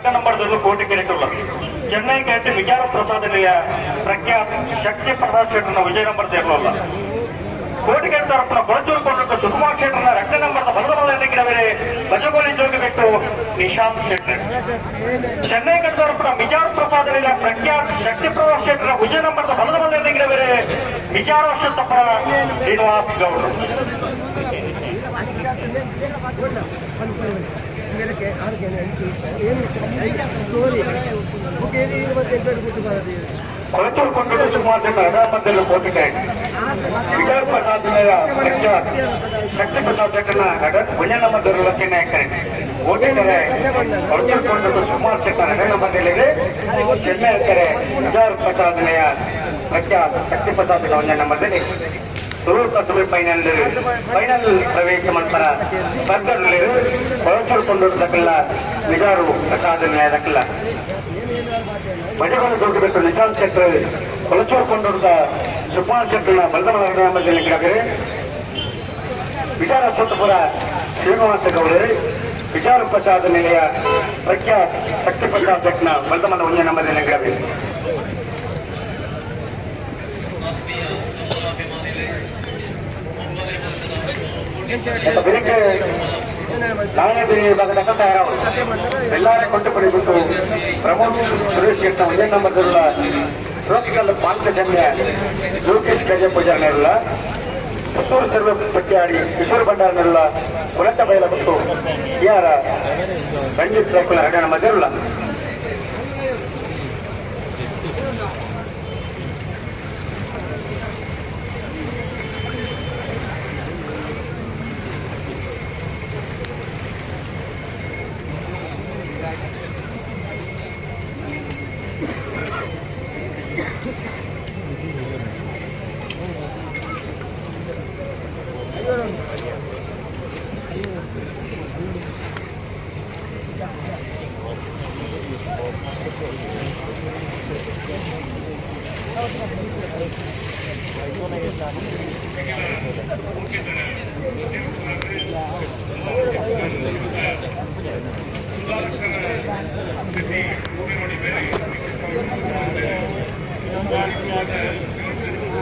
Nomor dulu ಕೋಟಿ ಕಿರೀಟುಳ್ಳ Chennai cat ವಿಚಾರ ಪ್ರಸಾದ ನಿಲಯ ಪ್ರಖ್ಯಾತ ಶಕ್ತಿ ಪ್ರಸಾದ್ ಶೆಟ್ಟರ್ನ ವಿಜಯ ನಂಬರ್ ತೆರಲಿಲ್ಲ ಕೋಟಿ ಕಿರೀಟ ತರಪುನ ಬಳಚೂರುಕೊಂಡಂತ ಸುಕುಮಾರ್ ಶೆಟ್ಟರ್ನ ರಕ್ತ ನಂಬರ್ನ ಬಲದ ಎನ್ನಿಕೆಡವರೆ ಬಜಗೋಲಿ ಜೋಗಬೇಕು ನಿಶಾಂತ್ ಶೆಟ್ಟರ್ ಚೆನ್ನೈ ಕ್ಯಾಟ್ ತರಪುನ ವಿಚಾರ ಪ್ರಸಾದ ನಿಲಯ ಪ್ರಖ್ಯಾತ ಶಕ್ತಿ ಪ್ರಸಾದ್ ಶೆಟ್ಟರ್ನ ವಿಜಯ ನಂಬರ್ನ ಬಲದ ಎನ್ನಿಕೆಡವರೆ ವಿಚಾರ ಶೆಟ್ಟಪ್ಪ ಶ್ರೀನಿವಾಸ್ ಗೌಡರು ಇದಕ್ಕೆ ಆರ್ಗೆ ಏನು ಸ್ಟೋರಿ ಓಕೆ ಇದು ಮತ್ತೆ ಎಂಟರ್ ಕೊಡ್ತಾರೆ ಕೊಳಚೂರು ಕೊಂಡೂರು ಸುಮಾರು ಶೆಟ್ಟರ್ ಹೈದರಾಬಾದ್ನಲ್ಲಿ ಕೋಟಿಕಾಯಿ ವಿಜಯ ಪ್ರಸಾದ್ ಪ್ರಖ್ಯಾತ ಶಕ್ತಿ ಪ್ರಸಾದ್ ಶೆಟ್ಟರ್ನ ಮನೆ ನಂಬರ್ ದೊರಲಕ್ಕೆ ನಾಯಕರೇ ಕೋಟಿಕಾಯಿ ಕೊಳಚೂರು ಕೊಂಡೂರು ಸುಮಾರು ಶೆಟ್ಟರ್ ಹೈದರಾಬಾದ್ನಲ್ಲಿದೆ ಚೆನ್ನೈ ಅಂತಾರೆ ವಿಜಯ ಪ್ರಸಾದ್ನೆಯ ಪ್ರಖ್ಯಾತ ಶಕ್ತಿ ಪ್ರಸಾದ್ನ ಮನೆ ನಂಬರ್ದಲ್ಲಿ ತುರುಕ ಸುಮಿ ಫೈನಲ್ ಪ್ರವೇಶ ನಂತರ ಸ್ಪರ್ಧೆಗಳು ಕೊಳಚೂರುಕೊಂಡಿರುವುದಕ್ಕಿಲ್ಲ ವಿಜಾರು ಪ್ರಸಾದನೆಯದಕ್ಕಿಲ್ಲ ಬಜೆಗಳು ಜೋಡಿಬೇಕು ನಿಶಾಂತ್ ಶೆಟ್ಟರ್ ಕೊಳಚೂರುಕೊಂಡಿರುವುದ ಸುಕುಮಾರ್ ಶೆಟ್ಟರ್ನ ಬಲದಮಲ ಹರಿನಾಮದಲ್ಲಿ ಗಿಡಗರೆ ವಿಚಾರ ಸುತ್ತಪುರ ಶ್ರೀನಿವಾಸ ಗೌಡರು ವಿಚಾರ ಪ್ರಸಾದ ನಿಲಯ ಪ್ರಖ್ಯಾತ ಶಕ್ತಿ ಪ್ರಸಾದ್ ಶೆಟ್ಟರ್ನ ಬಲದಮಲ ಉಂಜನಮದಲ್ಲಿ ಗಿಡಗರೆ ಬೆಳಗ್ಗೆ ನಾಲ್ಕು ಭಾಗದ ಎಲ್ಲಾರೇ ಕೊಟ್ಟು ಪಡೆಯಬೇಕು ಪ್ರಮೋದ್ ಸುರೇಶ್ ಶೆಟ್ಟಿ ಒಂದೇ ನಂಬರ್ ಸುರತ್ಕಲ್ ಪಾಂಚಜನ್ಯ ಲೋಕೇಶ್ ಕಜೆ ಪೂಜಾರನಿರಲ್ಲ ಪುತ್ತೂರು ಸರ್ವೆ ಪಟ್ಟಿಯಾಡಿ ಕಿಶೋರ್ ಭಂಡಾರನಿರಲ್ಲ ಕೊಳಚ ಬಯಲ ಮತ್ತು ಯಾರ ರಂಜಿತ್ ರೇಖುಲ ಹರಣ ಮಧ್ಯವಿಲ್ಲ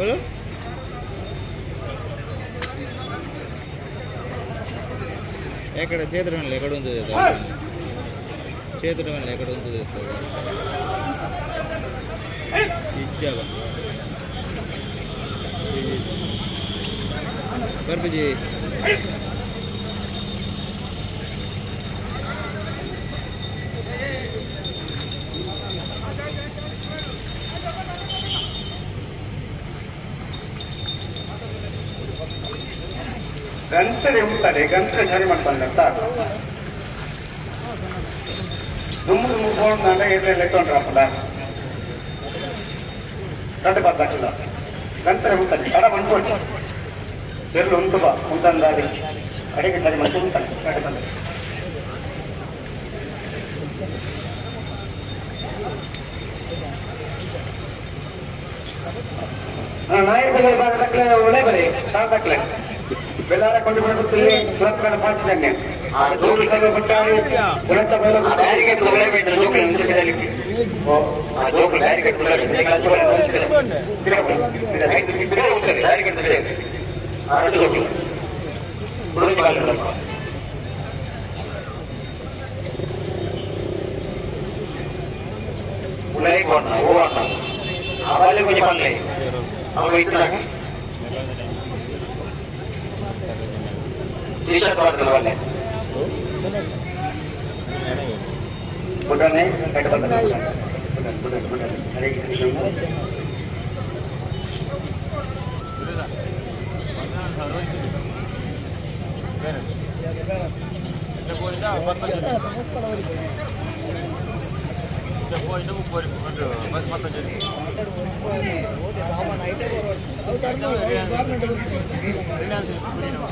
Belum? ఎక్కడ చేతుడమేల ఎక్కడ ఉంటది చేతుడమేల ఎక్కడ ఉంటది ఇచ్చావా గర్బజీ ಗಂಟೆ ಉಂಟದೆ ಗಂಟೆ ಜರಿ ಮಾಡ್ತಾನೆ ಅಂತ ದುಮ್ಮು ದುಮ್ಮು ಫೋನ್ ನಾನೇ ಇರಲಿಲ್ಲ ಎತ್ಕೊಂಡ್ರಪ್ಪಲ್ಲ ಗಂಟೆ ಬರ್ತಾಕಿಲ್ಲ ಗಂಟೆ ಉಂಟದೆ ಕಡ ಬಂದ್ಕೊಟ್ಟು ಬೆರಳು ಉಂಟು ಬಾ ಉಂಟಂದ ಅಡಿಗೆ ಸರಿ ಮತ್ತೆ ಉಂಟಾನೆ ಕಡೆ ಬಂದ ನಾಯಿ ಬಗ್ಗೆ ಬಾಕಲೆ ಒಳ್ಳೆ ಬರೀ ಸಾಕಲೆ Belara kalau dibuat itu surat kalau pas jangan. Dua ribu satu bertahun, bulan tahun lalu. Dari ke dua ribu itu juga yang sudah dilakukan. Dua ribu dari ke dua ribu ini kalau coba lakukan. Tidak. Dari ke dua ribu. Ada dua ribu. Belum dilakukan. Mulai warna, warna. Awalnya kau jepang lagi. Awal itu lagi. T-shirt वाले वाले बुढ़ा नहीं बैठ बंद बुढ़ा बुढ़ा बुढ़ा अरे कितना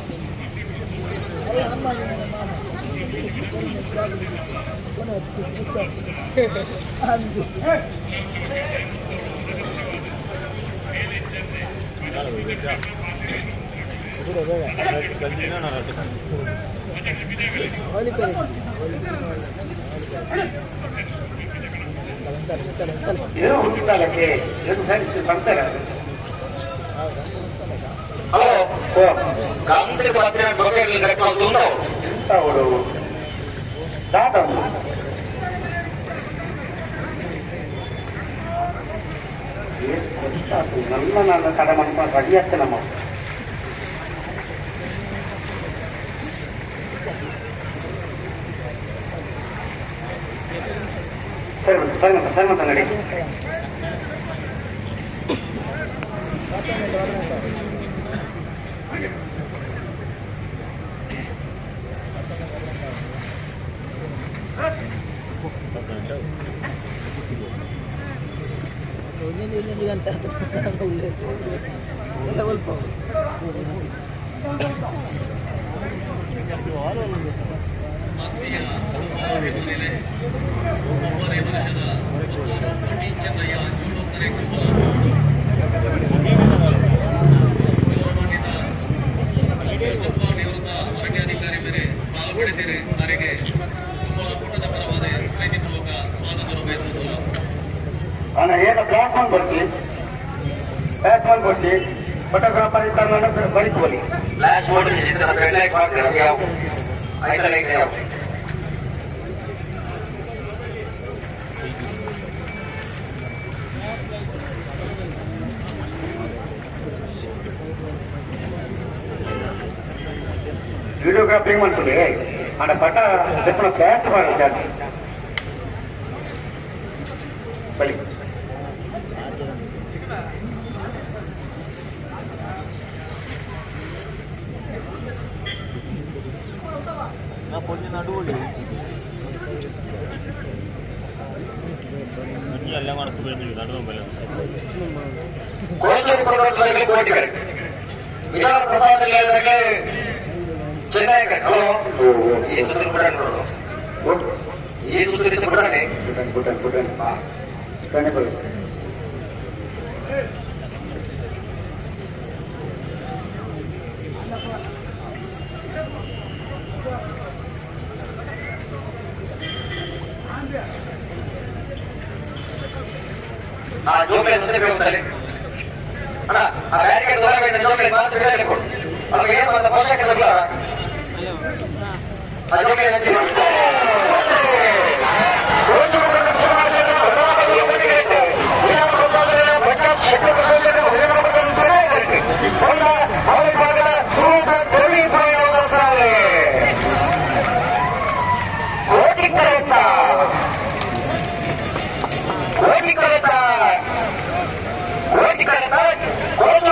Gantri kebatin dokter mereka untuk tahu dulu datang ini satu nama kada manfaat bagi aja nama saya mau tanya videographing mantulah, ada baca, depan flash baru jadi. Balik. Nah, punya nado ni. Nanti allah mahu kubur ni, nado balik. Kau jadi kotor lagi, kau di kerja. Biar pasal ni lagi. Cina kan, oh, Yesus itu bukan orang, Yesus itu bukan eh, bukan, ah, bukan apa? Ah, jom kita berhenti.